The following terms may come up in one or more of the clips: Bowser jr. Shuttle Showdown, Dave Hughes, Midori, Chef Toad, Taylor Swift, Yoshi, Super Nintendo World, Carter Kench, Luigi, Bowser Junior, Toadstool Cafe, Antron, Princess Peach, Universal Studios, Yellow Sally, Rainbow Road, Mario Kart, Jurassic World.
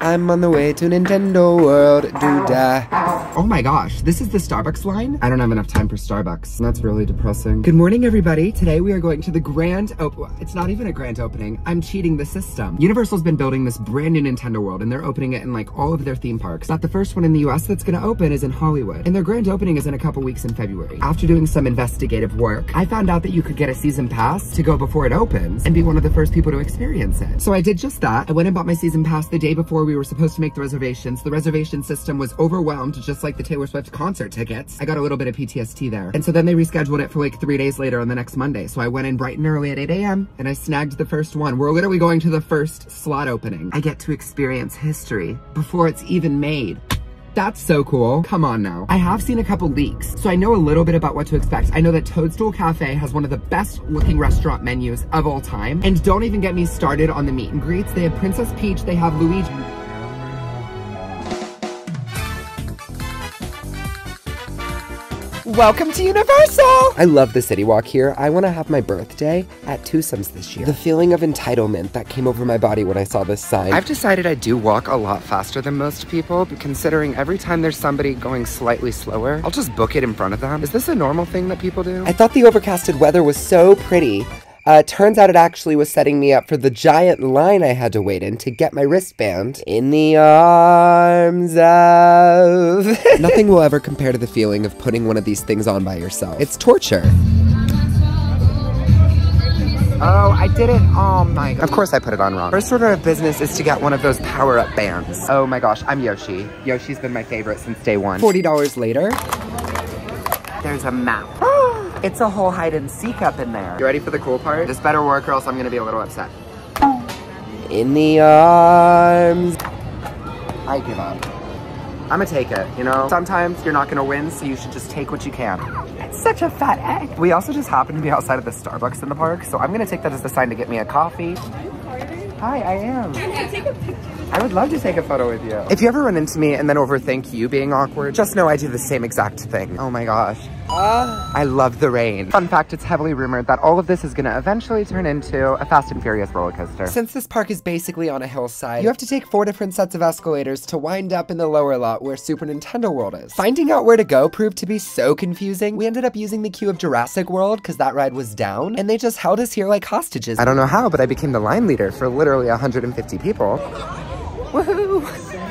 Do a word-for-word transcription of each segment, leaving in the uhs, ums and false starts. I'm on the way to Nintendo World, doo-dah. Oh my gosh, this is the Starbucks line? I don't have enough time for Starbucks. That's really depressing. Good morning, everybody. Today we are going to the grand open. It's not even a grand opening. I'm cheating the system. Universal's been building this brand new Nintendo World, and they're opening it in like all of their theme parks. Not the first one in the U S that's gonna open is in Hollywood, and their grand opening is in a couple weeks in February. After doing some investigative work, I found out that you could get a season pass to go before it opens and be one of the first people to experience it. So I did just that. I went and bought my season pass the day before we were supposed to make the reservations. The reservation system was overwhelmed, just like the Taylor Swift concert tickets. I got a little bit of P T S D there. And so then they rescheduled it for like three days later on the next Monday. So I went in bright and early at eight A M and I snagged the first one. We're literally going to the first slot opening. I get to experience history before it's even made. That's so cool. Come on now. I have seen a couple leaks, so I know a little bit about what to expect. I know that Toadstool Cafe has one of the best looking restaurant menus of all time. And don't even get me started on the meet and greets. They have Princess Peach, they have Luigi. Welcome to Universal! I love the city walk here. I want to have my birthday at Twosome's this year. The feeling of entitlement that came over my body when I saw this sign. I've decided I do walk a lot faster than most people, but considering every time there's somebody going slightly slower, I'll just book it in front of them. Is this a normal thing that people do? I thought the overcasted weather was so pretty. Uh, turns out it actually was setting me up for the giant line I had to wait in to get my wristband in the arms of... Nothing will ever compare to the feeling of putting one of these things on by yourself. It's torture. Oh, I did it. Oh my God. Of course I put it on wrong. First order of business is to get one of those power-up bands. Oh my gosh, I'm Yoshi. Yoshi's been my favorite since day one. forty dollars later, there's a map. It's a whole hide and seek up in there. You ready for the cool part? This better work or else I'm gonna be a little upset. In the arms. I give up. I'm gonna take it, you know? Sometimes you're not gonna win, so you should just take what you can. It's such a fat egg. We also just happen to be outside of the Starbucks in the park, so I'm gonna take that as a sign to get me a coffee. Hi, I am. Can I take a picture? I would love to take a photo with you. If you ever run into me and then overthink you being awkward, just know I do the same exact thing. Oh my gosh. Uh, I love the rain. Fun fact, it's heavily rumored that all of this is gonna eventually turn into a Fast and Furious roller coaster. Since this park is basically on a hillside, you have to take four different sets of escalators to wind up in the lower lot where Super Nintendo World is. Finding out where to go proved to be so confusing. We ended up using the queue of Jurassic World because that ride was down, and they just held us here like hostages. I don't know how, but I became the line leader for literally one hundred fifty people. Woohoo!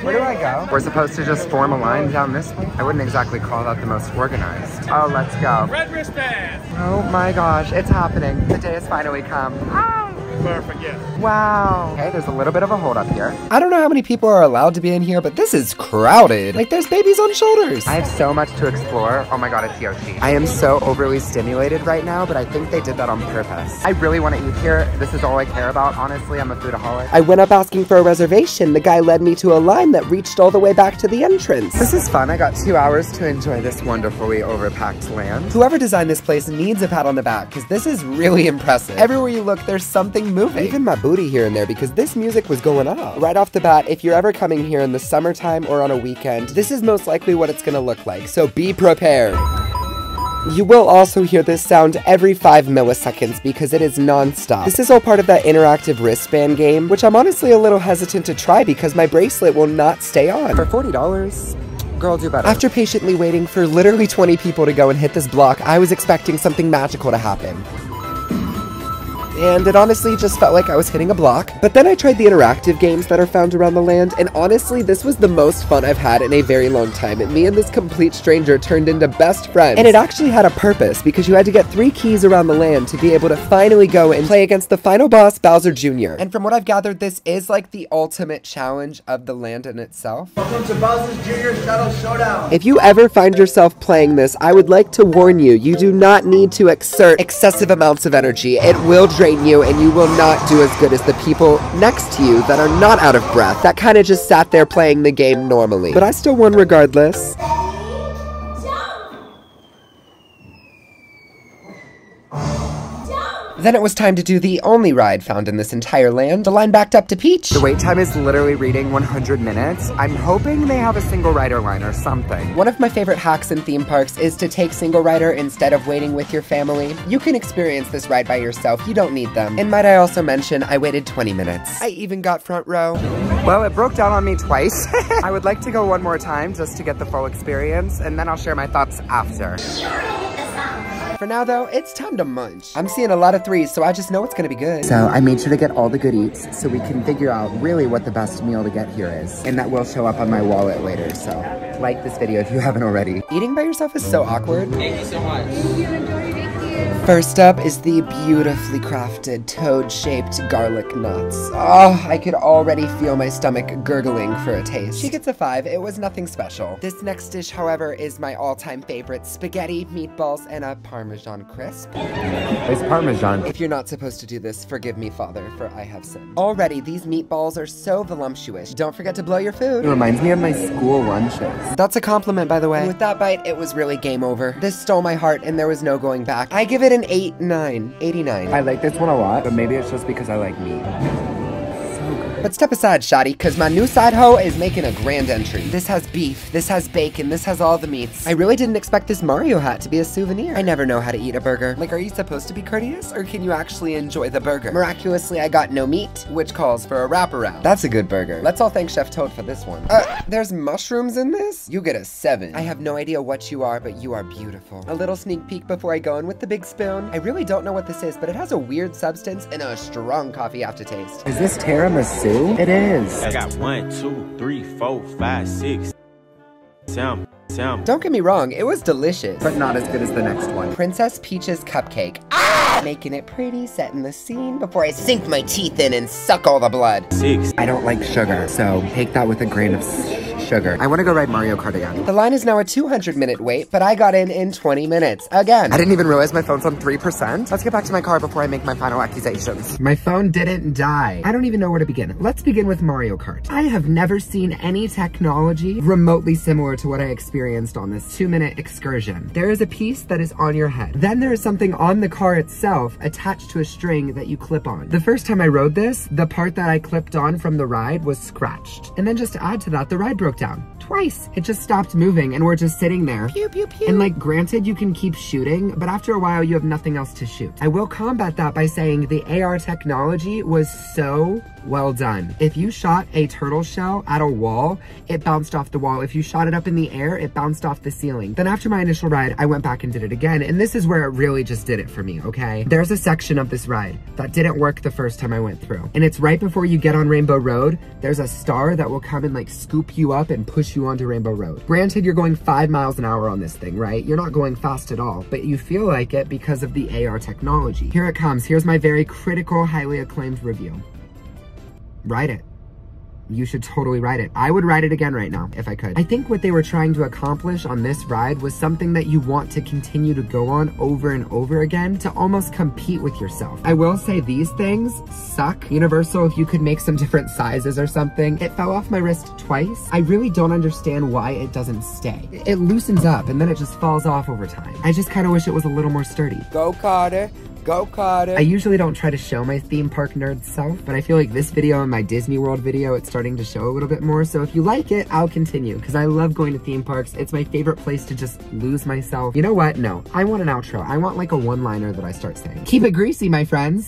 Where do I go? We're supposed to just form a line down this way? I wouldn't exactly call that the most organized. Oh, let's go. Red wristband! Oh my gosh, it's happening. The day has finally come. Ah! Perfect, yes. Wow. Okay, there's a little bit of a hold up here. I don't know how many people are allowed to be in here, but this is crowded. Like, there's babies on shoulders. I have so much to explore. Oh my God, it's Yoshi. I am so overly stimulated right now, but I think they did that on purpose. I really want to eat here. This is all I care about. Honestly, I'm a foodaholic. I went up asking for a reservation. The guy led me to a line that reached all the way back to the entrance. This is fun. I got two hours to enjoy this wonderfully overpacked land. Whoever designed this place needs a pat on the back, because this is really impressive. Everywhere you look, there's something moving. Even my booty here and there, because this music was going up. Right off the bat, if you're ever coming here in the summertime or on a weekend, this is most likely what it's gonna look like, so be prepared. You will also hear this sound every five milliseconds because it is non-stop. This is all part of that interactive wristband game, which I'm honestly a little hesitant to try because my bracelet will not stay on. For forty dollars. Girl, do better. After patiently waiting for literally twenty people to go and hit this block, I was expecting something magical to happen. And it honestly just felt like I was hitting a block. But then I tried the interactive games that are found around the land, and honestly, this was the most fun I've had in a very long time. And me and this complete stranger turned into best friends. And it actually had a purpose, because you had to get three keys around the land to be able to finally go and play against the final boss, Bowser Junior And from what I've gathered, this is like the ultimate challenge of the land in itself. Welcome to Bowser Junior Shuttle Showdown. If you ever find yourself playing this, I would like to warn you, you do not need to exert excessive amounts of energy. It will drain you, and you will not do as good as the people next to you that are not out of breath, that kind of just sat there playing the game normally. But I still won regardless. Jump. Jump. Then it was time to do the only ride found in this entire land, a line backed up to Peach. The wait time is literally reading one hundred minutes. I'm hoping they have a single rider line or something. One of my favorite hacks in theme parks is to take single rider instead of waiting with your family. You can experience this ride by yourself, you don't need them. And might I also mention, I waited twenty minutes. I even got front row. Well, it broke down on me twice. I would like to go one more time just to get the full experience, and then I'll share my thoughts after. For now, though, it's time to munch. I'm seeing a lot of threes, so I just know it's gonna be good. So I made sure to get all the good eats so we can figure out really what the best meal to get here is. And that will show up on my wallet later, so like this video if you haven't already. Eating by yourself is so awkward. Thank you so much. Thank you, Midori. Thank you. First up is the beautifully crafted toad-shaped garlic nuts. Oh, I could already feel my stomach gurgling for a taste. She gets a five, it was nothing special. This next dish, however, is my all-time favorite. Spaghetti, meatballs, and a parmesan. Parmesan crisp. It's Parmesan. If you're not supposed to do this, forgive me, Father, for I have sinned. Already, these meatballs are so voluptuous. Don't forget to blow your food. It reminds me of my school lunches. That's a compliment, by the way. With that bite, it was really game over. This stole my heart, and there was no going back. I give it an eight nine, eighty-nine. I like this one a lot, but maybe it's just because I like meat. But step aside, shoddy, because my new side hoe is making a grand entry. This has beef, this has bacon, this has all the meats. I really didn't expect this Mario hat to be a souvenir. I never know how to eat a burger. Like, are you supposed to be courteous, or can you actually enjoy the burger? Miraculously, I got no meat, which calls for a wraparound. That's a good burger. Let's all thank Chef Toad for this one. Uh, there's mushrooms in this? You get a seven. I have no idea what you are, but you are beautiful. A little sneak peek before I go in with the big spoon. I really don't know what this is, but it has a weird substance and a strong coffee aftertaste. Is this tiramisu? It is. I got one, two, three, four, five, six, seven. Damn. Don't get me wrong, it was delicious. But not as good as the next one. Princess Peach's cupcake. Ah! Making it pretty, setting the scene before I sink my teeth in and suck all the blood. Six. I don't like sugar, so take that with a grain of sugar. I want to go ride Mario Kart again. The line is now a two hundred minute wait, but I got in in twenty minutes. Again. I didn't even realize my phone's on three percent. Let's get back to my car before I make my final accusations. My phone didn't die. I don't even know where to begin. Let's begin with Mario Kart. I have never seen any technology remotely similar to what I experienced Experienced on this two-minute excursion. There is a piece that is on your head. Then there is something on the car itself attached to a string that you clip on. The first time I rode this, the part that I clipped on from the ride was scratched. And then just to add to that, the ride broke down. Twice. It just stopped moving and we're just sitting there. Pew, pew, pew. And like, granted, you can keep shooting, but after a while you have nothing else to shoot. I will combat that by saying the A R technology was so well done. If you shot a turtle shell at a wall, it bounced off the wall. If you shot it up in the air, it bounced off the ceiling. Then after my initial ride, I went back and did it again. And this is where it really just did it for me, okay? There's a section of this ride that didn't work the first time I went through. And it's right before you get on Rainbow Road, there's a star that will come and like scoop you up and push you onto Rainbow Road. Granted, you're going five miles an hour on this thing, right? You're not going fast at all, but you feel like it because of the A R technology. Here it comes. Here's my very critical, highly acclaimed review. Ride it. You should totally ride it. I would ride it again right now if I could. I think what they were trying to accomplish on this ride was something that you want to continue to go on over and over again to almost compete with yourself. I will say these things suck. Universal, if you could make some different sizes or something. It fell off my wrist twice. I really don't understand why it doesn't stay. It loosens up and then it just falls off over time. I just kind of wish it was a little more sturdy. Go Carter. Go Carter. I usually don't try to show my theme park nerd self, but I feel like this video and my Disney World video, it's starting to show a little bit more. So if you like it, I'll continue because I love going to theme parks. It's my favorite place to just lose myself. You know what? No, I want an outro. I want like a one-liner that I start saying. Keep it greasy, my friends.